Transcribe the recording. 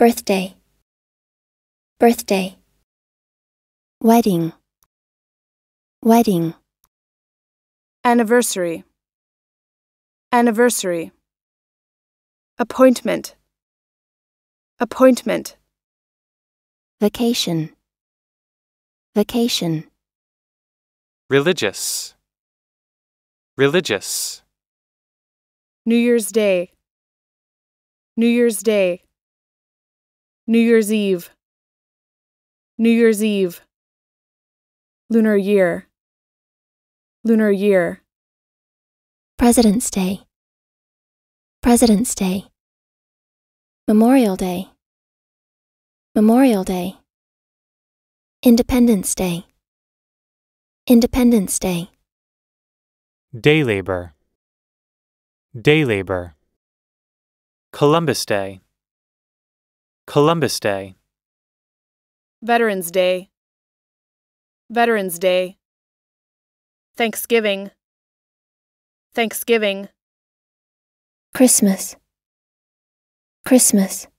Birthday, birthday. Wedding, wedding. Anniversary, anniversary. Appointment, appointment. Vacation, vacation. Religious, religious. New Year's Day, New Year's Day. New Year's Eve, New Year's Eve. Lunar year, lunar year. President's Day, President's Day. Memorial Day, Memorial Day. Independence Day, Independence Day. Day labor, day labor. Columbus Day, Columbus Day. Veterans Day, Veterans Day. Thanksgiving, Thanksgiving. Christmas, Christmas.